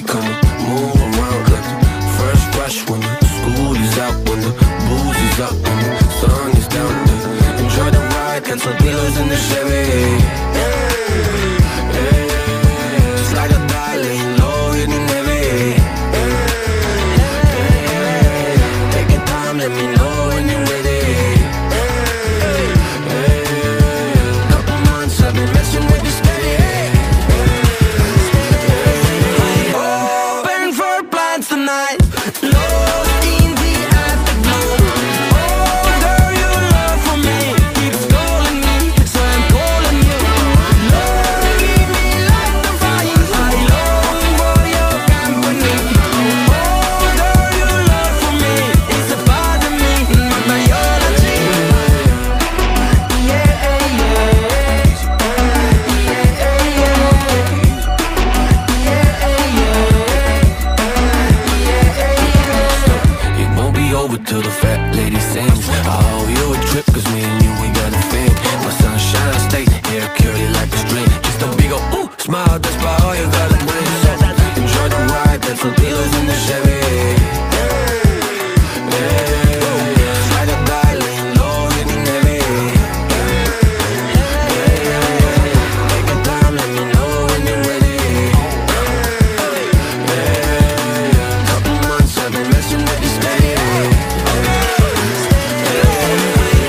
party, come on, move around, cause the first rush when the school is out, when the booze is up, when the sun is down, enjoy the ride, cancel pillows in the Chevy. Just like a die, laying low, hitting heavy. Take your time, let me know when you're ready. Couple months I've been messing with this lady. Open for plans tonight. Lord, in the afterglow, oh girl, your love for me keeps calling me, so I'm calling you. Lord, give me life to find, I long for your company. Oh girl, your love for me is a part of me, my biology. It won't be over till the fat lady sings. I owe you a trip, cause me and you ain't got a thing. My sunshine, I stay here, curly like a string. Just a big ol' ooh, smile, that's why all you gotta bring. So enjoy the ride, that's the pillows in the Chevy. Slide or die, laying low, hitting heavy. Take your time, let me know when you're ready. Couple months I've been messing with this lady.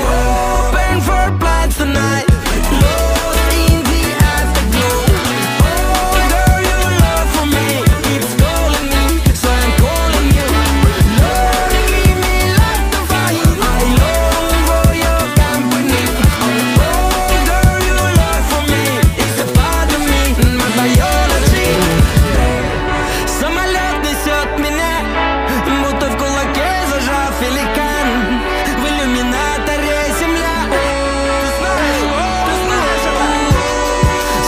Open for plans tonight. Lord, in the afterglow, oh girl, your love for me keeps calling me, so I'm calling you. Lord, give me life to find, I long for your company. Oh girl, your love for me is a part of me, my biology. Самолет несет меня, будто в кулаке зажав великан. В иллюминаторе земля. Ты знаешь,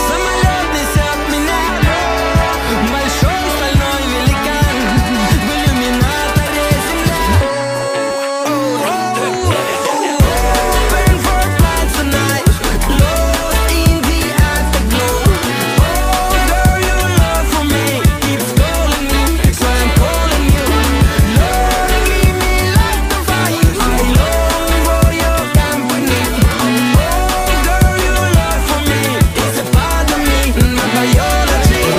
самолет несет меня, большой стальной великан. В иллюминаторе земля. Open for plans tonight. Lost in the afterglow, oh girl, your love for me keeps calling me, so I'm calling you. Lord, give me life to find, I long for your company. Oh girl, your love for me is a part of me, my biology. One's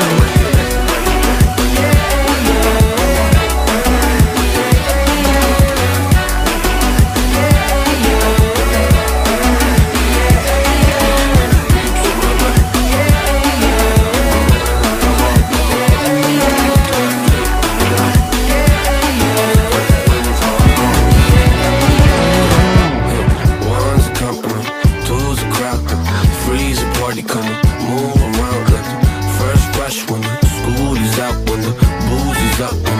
a company, two's a crowd, three's a party, come on, move around, cause the first rush when the school is out, when the booze is up, when